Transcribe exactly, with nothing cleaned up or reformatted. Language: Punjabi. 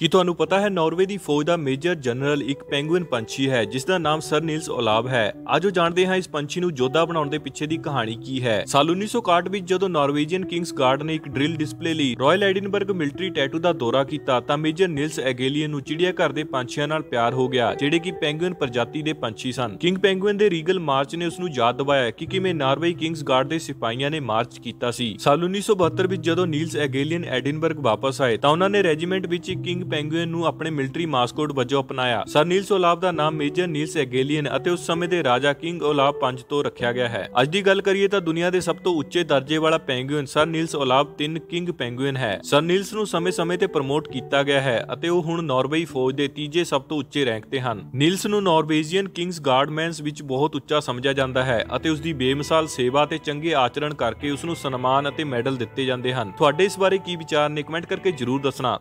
ਕੀ ਤੁਹਾਨੂੰ ਪਤਾ ਹੈ ਨਾਰਵੇ ਦੀ ਫੌਜ ਦਾ ਮੇਜਰ ਜਨਰਲ ਇੱਕ ਪੈਂਗੁਇਨ ਪੰਛੀ ਹੈ ਜਿਸ ਦਾ ਨਾਮ ਸਰ ਨੀਲਸ ਓਲਾਵ ਹੈ। ਆਜੋ ਜਾਣਦੇ ਹਾਂ ਇਸ ਪੰਛੀ ਨੂੰ ਯੋਧਾ ਬਣਾਉਣ ਦੇ ਪਿੱਛੇ ਦੀ ਕਹਾਣੀ ਕੀ ਹੈ। ਸਾਲ ਉੱਨੀ ਸੌ ਇਕਾਹਠ ਵਿੱਚ ਜਦੋਂ ਨਾਰਵੇਜੀਅਨ ਕਿੰਗਸ ਗਾਰਡ ਨੇ ਇੱਕ ਡ੍ਰਿਲ ਡਿਸਪਲੇ ਲਈ ਰਾਇਲ ਐਡਿਨਬਰਗ ਮਿਲਟਰੀ ਟੈਟੂ ਦਾ ਦੌਰਾ ਕੀਤਾ ਤਾਂ ਮੇਜਰ ਨੀਲਸ ਐਗੇਲੀਅਨ ਨੂੰ ਚਿੜੀਆ ਘਰ ਦੇ ਪੰਛੀਆਂ ਨਾਲ ਪਿਆਰ ਹੋ ਗਿਆ ਜਿਹੜੇ ਕਿ ਪੈਂਗੁਇਨ ਪ੍ਰਜਾਤੀ ਦੇ ਪੰਛੀ ਸਨ। ਕਿੰਗ ਪੈਂਗੁਇਨ ਦੇ ਰੀਗਲ ਮਾਰਚ ਨੇ ਉਸ ਨੂੰ ਯਾਦ ਦਿਵਾਇਆ ਕਿ ਕਿਵੇਂ ਨਾਰਵੇ ਕਿੰਗਸ ਗਾਰਡ ਦੇ ਸਿਪਾਹੀਆਂ ਨੇ ਮਾਰਚ ਕੀਤਾ ਸੀ। ਸਾਲ ਉੱਨੀ ਸੌ ਬਹੱਤਰ ਵਿੱਚ ਜਦੋਂ ਨੀਲਸ ਐਗੇਲੀਅਨ ਐਡਿਨਬਰਗ ਵਾਪਸ ਆਏ ਤਾਂ ਉਹਨਾਂ ਨੇ ਰੈਜੀਮੈਂਟ ਵਿੱਚ ਕਿੰਗ ਪੈਂਗੁਇਨ ਨੂੰ ਆਪਣੇ ਮਿਲਟਰੀ ਮਾਸਕੋਟ ਵਜੋਂ ਅਪਣਾਇਆ। ਸਰ ਨੀਲਸ ਓਲਾਵ ਦਾ ਨਾਮ ਮੇਜਰ ਨੀਲਸ ਐਗੇਲੀਅਨ ਅਤੇ ਉਸ ਸਮੇਂ ਦੇ ਰਾਜਾ ਕਿੰਗ ਓਲਾਵ ਪੰਜ ਤੋਂ ਰੱਖਿਆ ਗਿਆ ਹੈ। ਅੱਜ ਦੀ ਗੱਲ ਕਰੀਏ ਤਾਂ ਦੁਨੀਆ ਦੇ ਸਭ ਤੋਂ ਉੱਚੇ ਦਰਜੇ ਵਾਲਾ ਪੈਂਗੁਇਨ ਸਰ ਨੀਲਸ ਓਲਾਵ ਤਿੰਨ ਕਿੰਗ ਪੈਂਗੁਇਨ ਹੈ। ਸਰ ਨੀਲਸ ਨੂੰ ਸਮੇਂ-ਸਮੇਂ ਤੇ ਪ੍ਰਮੋਟ ਕੀਤਾ ਗਿਆ ਹੈ ਅਤੇ ਉਹ ਹੁਣ ਨਾਰਵੇ ਫੌਜ ਦੇ ਤੀਜੇ ਸਭ ਤੋਂ ਉੱਚੇ ਰੈਂਕ ਤੇ ਹਨ। ਨੀਲਸ ਨੂੰ ਨਾਰਵੇਜੀਅਨ ਕਿੰਗਸ ਗਾਰਡਮੈਨਸ ਵਿੱਚ ਬਹੁਤ ਉੱਚਾ ਸਮਝਿਆ ਜਾਂਦਾ ਹੈ ਅਤੇ ਉਸ ਦੀ ਬੇਮਿਸਾਲ ਸੇਵਾ ਤੇ ਚੰਗੇ ਆਚਰਣ ਕਰਕੇ ਉਸ ਨੂੰ ਸਨਮਾਨ ਅਤੇ ਮੈਡਲ ਦਿੱਤੇ ਜਾਂਦੇ ਹਨ। ਤੁਹਾਡੇ ਇਸ ਬਾਰੇ ਕੀ ਵਿਚਾਰ ਨੇ ਕਮੈਂਟ ਕਰਕੇ ਜ਼ਰੂਰ ਦੱਸਣਾ।